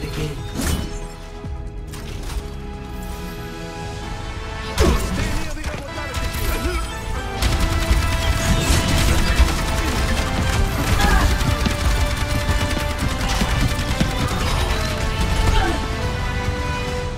begin.